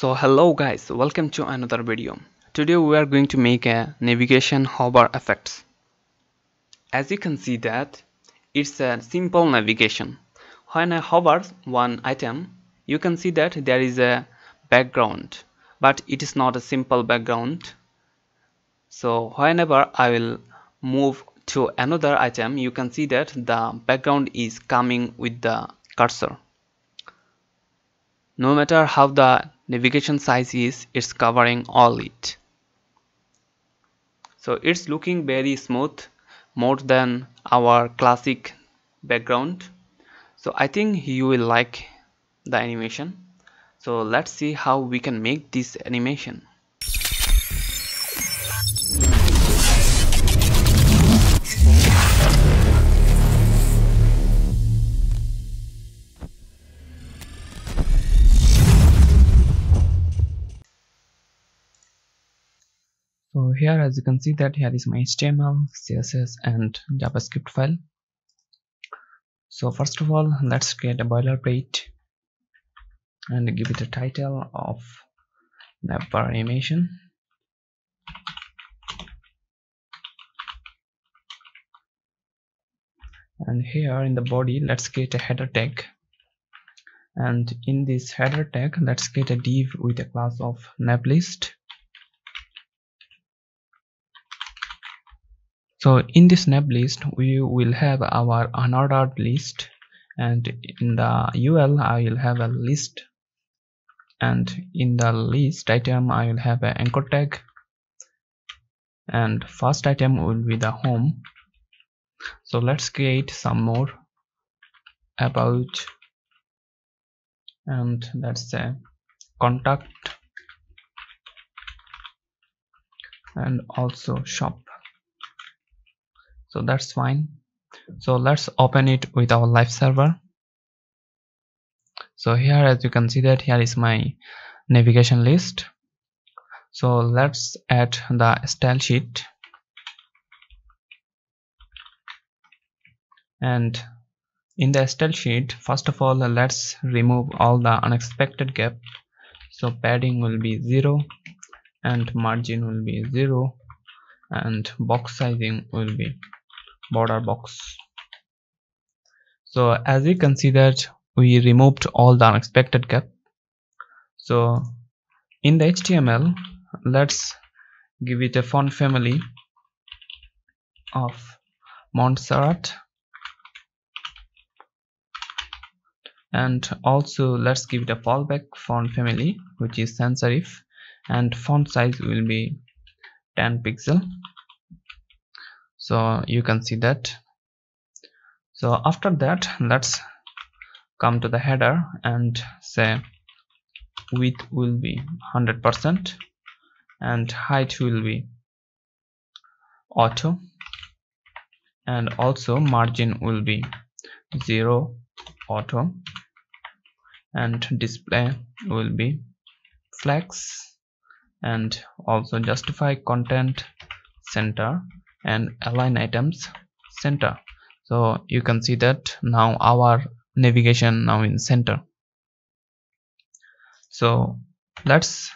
So hello guys, welcome to another video. Today we are going to make a navigation hover effects. As you can see that it's a simple navigation. When I hover one item, you can see that there is a background, but it is not a simple background. So whenever I will move to another item, you can see that the background is coming with the cursor. No matter how the navigation size is, it's covering all it. So it's looking very smooth, more than our classic background. So I think you will like the animation. So let's see how we can make this animation. So here, as you can see that here is my HTML, CSS and JavaScript file. So first of all, let's create a boilerplate and give it a title of navbar animation. And here in the body, let's create a header tag. And in this header tag, let's create a div with a class of navlist. So in this navlist, we will have our unordered list, and in the UL I will have a list, and in the list item I will have an anchor tag, and first item will be the home. So let's create some more about, and let's say contact and also shop. So that's fine. So let's open it with our live server. So here, as you can see that here is my navigation list. So let's add the style sheet, and in the style sheet, first of all, let's remove all the unexpected gap. So padding will be 0 and margin will be 0 and box sizing will be border box. So as you can see that we removed all the unexpected gap. So in the HTML, let's give it a font family of Montserrat, and also let's give it a fallback font family which is sans serif, and font size will be 10 pixel. So you can see that. So after that, let's come to the header and say width will be 100% and height will be auto, and also margin will be 0 auto, and display will be flex, and also justify content center and align items center. So you can see that now our navigation now in center. So let's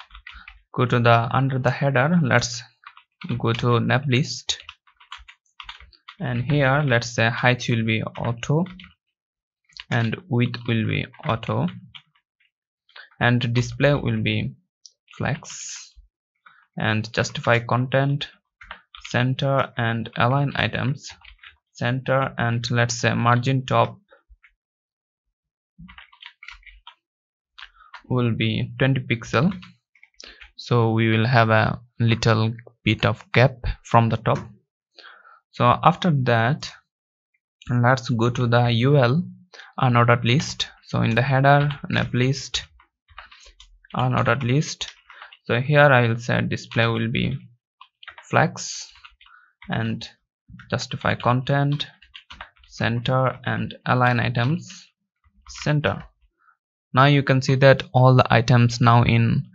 go to the under the header, let's go to nav list, and here let's say height will be auto and width will be auto and display will be flex and justify content center and align items center, and let's say margin top will be 20 pixel. So we will have a little bit of gap from the top. So after that, let's go to the UL unordered list. So in the header nav list unordered list, so here I will say display will be flex and justify content center and align items center. Now you can see that all the items now in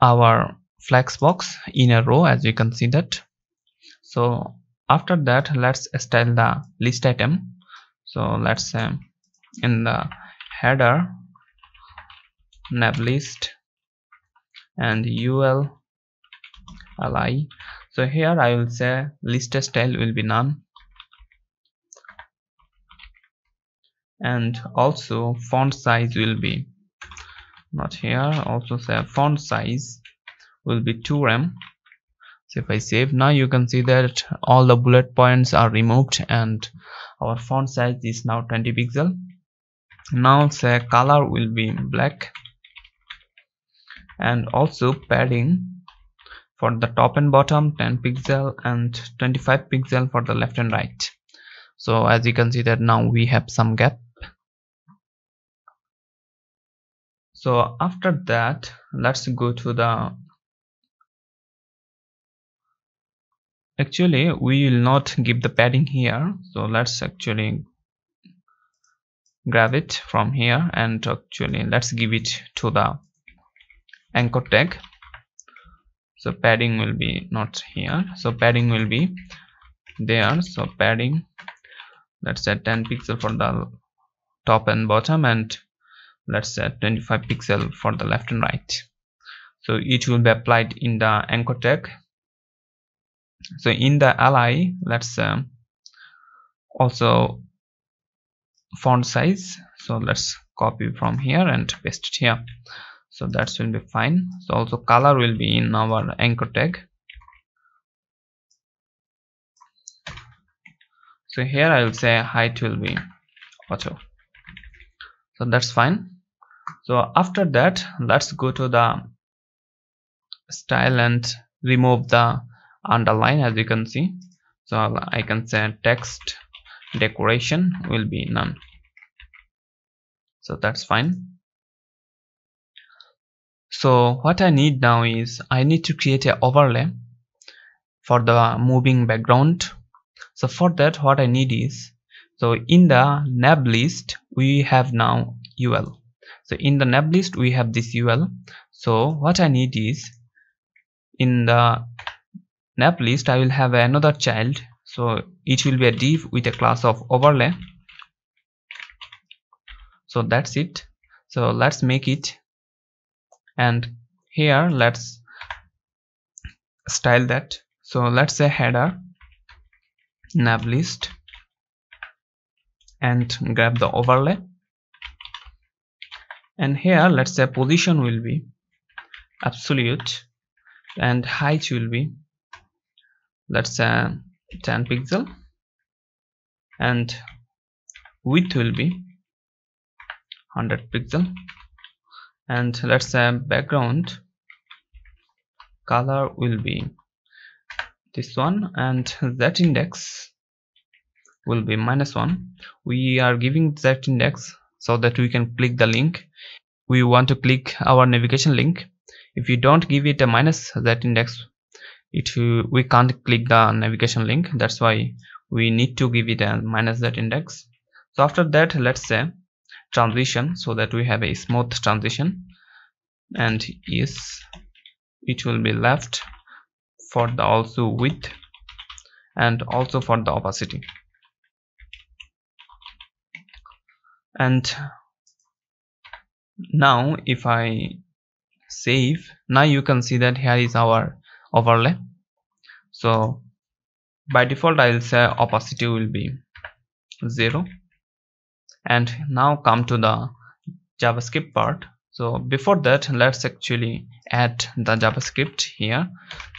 our flex box in a row, as you can see that. So after that, let's style the list item. So let's say in the header nav list and ul li. So here I will say list style will be none, and also font size will be not here, also say font size will be 2 rem. So if I save, now you can see that all the bullet points are removed and our font size is now 20 pixel. Now say color will be black, and also padding for the top and bottom 10 pixel and 25 pixel for the left and right. So as you can see that now we have some gap. So after that, let's go to the, actually we will not give the padding here, so let's actually grab it from here, and actually let's give it to the anchor tag. So padding will be not here, so padding will be there. So padding, let's say 10 pixel for the top and bottom, and let's say 25 pixel for the left and right. So it will be applied in the anchor tag. So in the li, let's also font size, so let's copy from here and paste it here. So that will be fine. So also color will be in our anchor tag. So here I will say height will be auto. So that's fine. So after that, let's go to the style and remove the underline, as you can see. So I can say text decoration will be none. So that's fine. So what I need now is I need to create an overlay for the moving background. So for that, what I need is, so in the nav list we have now ul. So in the nav list we have this ul. So what I need is, in the nav list I will have another child. So it will be a div with a class of overlay. So that's it. So let's make it, and here let's style that. So let's say header nav list, and grab the overlay, and here let's say position will be absolute, and height will be, let's say 10 pixel, and width will be 100 pixel, and let's say background color will be this one, and that index will be -1. We are giving that index so that we can click the link. We want to click our navigation link. If you don't give it a minus that index, we can't click the navigation link. That's why we need to give it a minus that index. So after that, let's say transition, so that we have a smooth transition, and yes, it will be left for the also width, and also for the opacity. And now if I save, now you can see that here is our overlay. So by default I will say opacity will be 0. And now come to the JavaScript part. So before that, let's actually add the JavaScript here.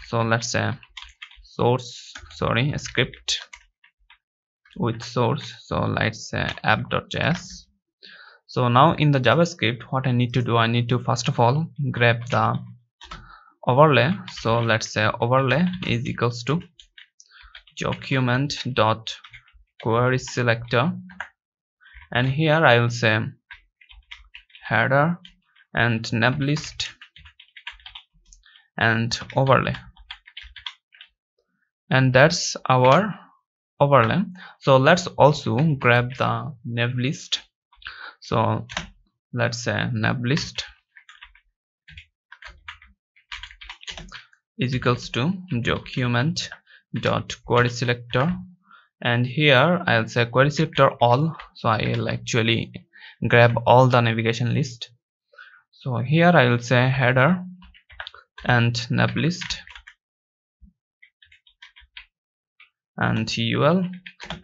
So let's say script with source. So let's say app.js. So now in the JavaScript, what I need to do, I need to first of all grab the overlay. So let's say overlay is equals to document dot query selector, and here I will say header and nav list and overlay, and that's our overlay. So let's also grab the nav list. So let's say nav list is equals to document dot query selector, and here I'll say query selector all. So I'll actually grab all the navigation list. So here I will say header and nablist and ul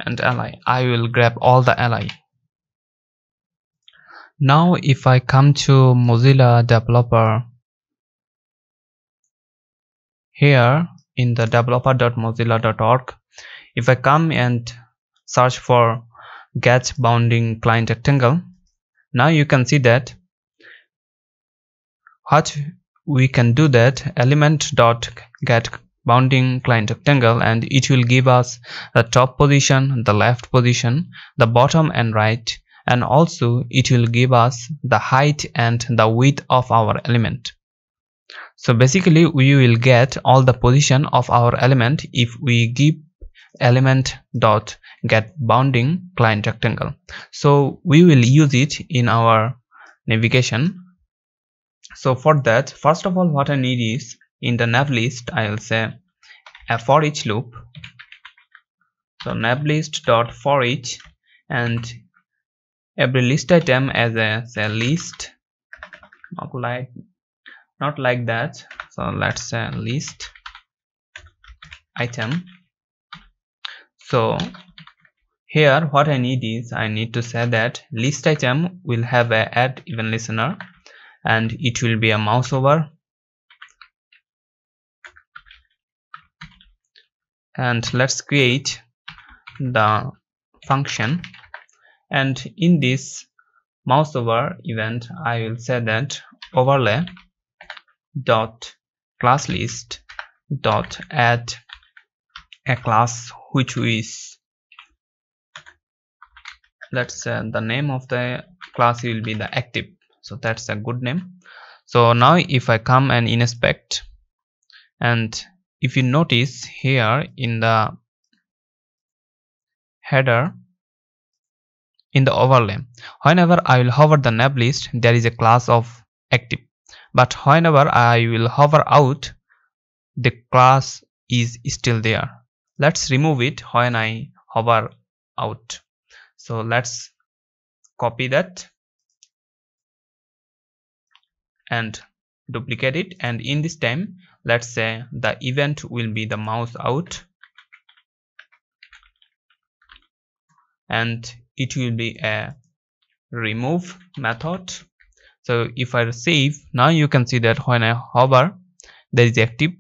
and ally. I will grab all the ally. Now if I come to Mozilla developer, here in the developer.mozilla.org, if I come and search for get bounding client rectangle, now you can see that what we can do, that element.get bounding client rectangle, and it will give us the top position, the left position, the bottom and right, and also it will give us the height and the width of our element. So basically we will get all the position of our element if we give element dot get bounding client rectangle. So we will use it in our navigation. So for that, first of all, what I need is, in the nav list I will say a for each loop. So nav list dot for each, and every list item as a say list, not like that. So let's say list item. So here what I need is, I need to say that list item will have a add event listener, and it will be a mouse over, and let's create the function, and in this mouse over event I will say that overlay dot class list dot add a class, which is, let's say the name of the class will be the active. So that's a good name. So now if I come and inspect, and if you notice here in the header, in the overlay, whenever I will hover the nav list, there is a class of active, but whenever I will hover out, the class is still there. Let's remove it when I hover out. So let's copy that and duplicate it, and in this time let's say the event will be the mouse out, and it will be a remove method. So if I save, now you can see that when I hover there is active,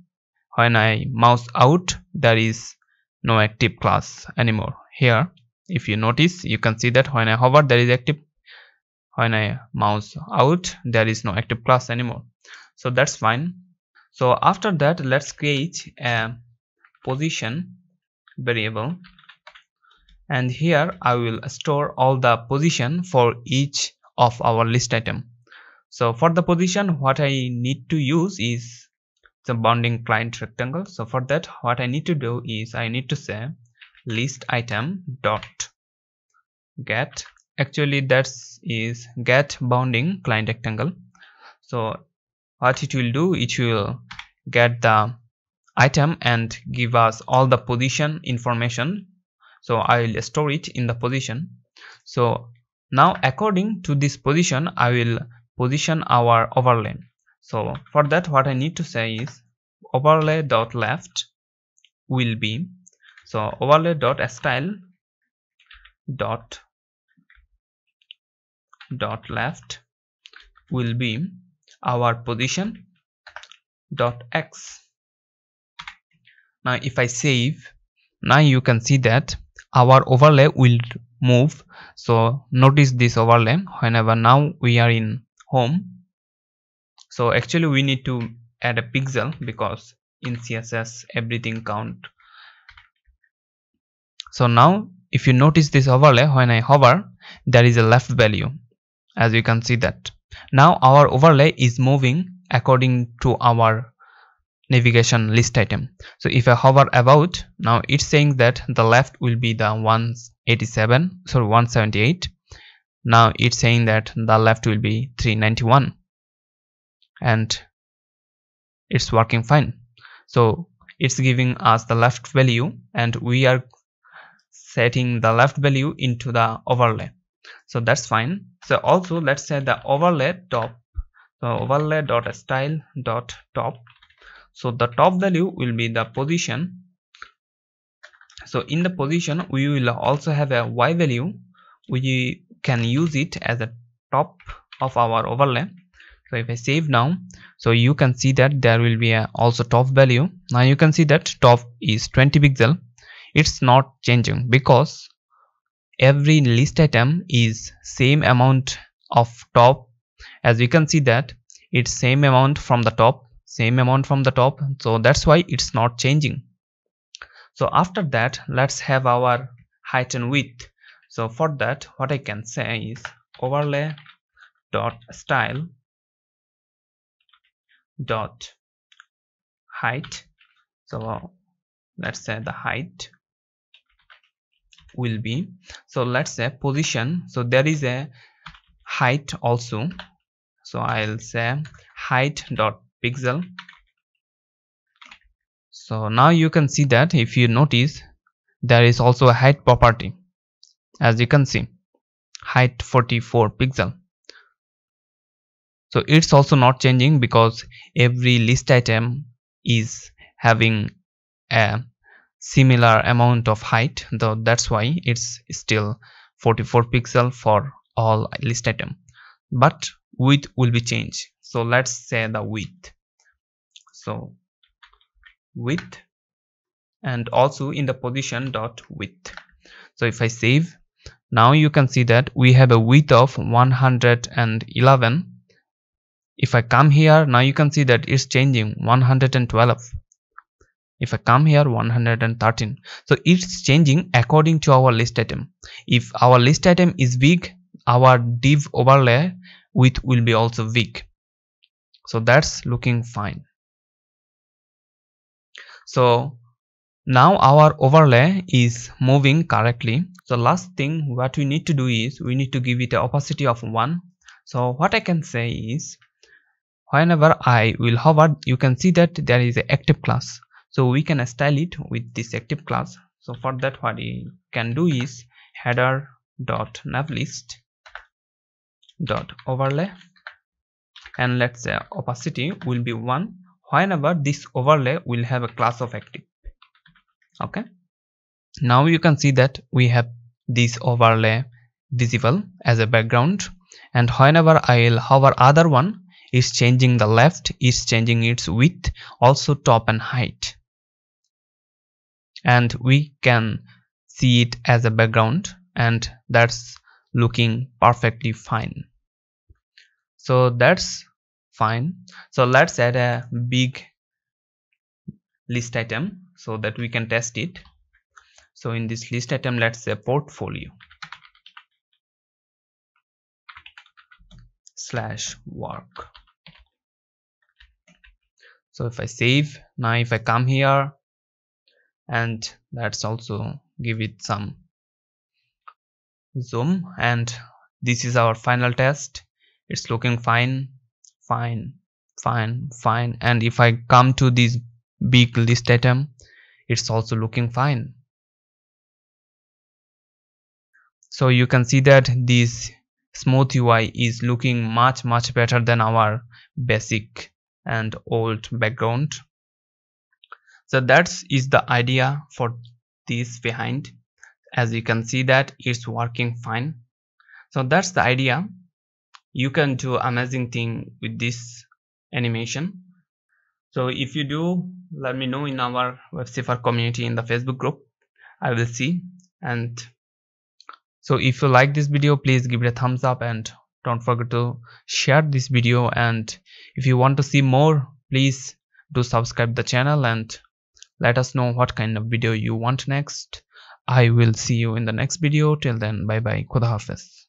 when I mouse out there is no active class anymore. Here if you notice, you can see that when I hover there is active, when I mouse out there is no active class anymore. So that's fine. So after that, let's create a position variable, and here I will store all the position for each of our list item. So for the position, what I need to use is the bounding client rectangle. So for that, what I need to do is, I need to say list item dot get, actually that is get bounding client rectangle. So what it will do, it will get the item and give us all the position information. So I will store it in the position. So now according to this position I will position our overlay. So for that, what I need to say is overlay dot left will be, so overlay dot style dot left will be our position dot x. Now if I save, now you can see that our overlay will move. So notice this overlay, whenever now we are in home, so actually we need to add a pixel, because in CSS everything count. So now if you notice this overlay, when I hover there is a left value, as you can see that. Now our overlay is moving according to our navigation list item. So if I hover about, now it's saying that the left will be the 178. Now it's saying that the left will be 391, and it's working fine. So it's giving us the left value, and we are setting the left value into the overlay. So that's fine. So also let's say the overlay top, so overlay dot style dot top So the top value will be the position. So in the position we will also have a y value. We can use it as a top of our overlay. So if I save now, so you can see that there will be a also top value. Now you can see that top is 20 pixel. It's not changing because every list item is same amount of top. As you can see that it's same amount from the top, same amount from the top, so that's why it's not changing. So after that, let's have our height and width. So for that, what I can say is overlay dot style dot height. So let's say the height will be, so let's say position, so there is a height also, so I'll say height dot pixel. So now you can see that if you notice there is also a height property, as you can see height 44 pixel. So it's also not changing because every list item is having a similar amount of height, though that's why it's still 44 pixel for all list item, but width will be changed. So let's say the width, so width, and also in the position dot width. So if I save now, you can see that we have a width of 111. If I come here, now you can see that it's changing 112. If I come here, 113. So it's changing according to our list item. If our list item is big, our div overlay width will be also big. So that's looking fine. So now our overlay is moving correctly. So last thing what we need to do is we need to give it an opacity of 1. So what I can say is whenever I will hover, you can see that there is an active class. So we can style it with this active class. So for that, what we can do is header dot navlist dot overlay, and let's say opacity will be 1 whenever this overlay will have a class of active. Okay, now you can see that we have this overlay visible as a background, and whenever I'll hover other one, it's changing the left, it's changing its width, also top and height, and we can see it as a background, and that's looking perfectly fine. So that's fine. So let's add a big list item so that we can test it. So in this list item, let's say portfolio slash work. So if I save now, if I come here, and let's also give it some zoom, and this is our final test. It's looking fine, fine, fine, fine. And if I come to this big list item, it's also looking fine. So you can see that this smooth UI is looking much better than our basic and old background. So that is the idea for this behind. As you can see that it's working fine. So that's the idea. You can do amazing thing with this animation. So if you do, let me know in our Web CIFAR community in the Facebook group. I will see. And so if you like this video, please give it a thumbs up and don't forget to share this video. And if you want to see more, please do subscribe the channel and let us know what kind of video you want next. I will see you in the next video. Till then, bye bye. Khuda Hafiz.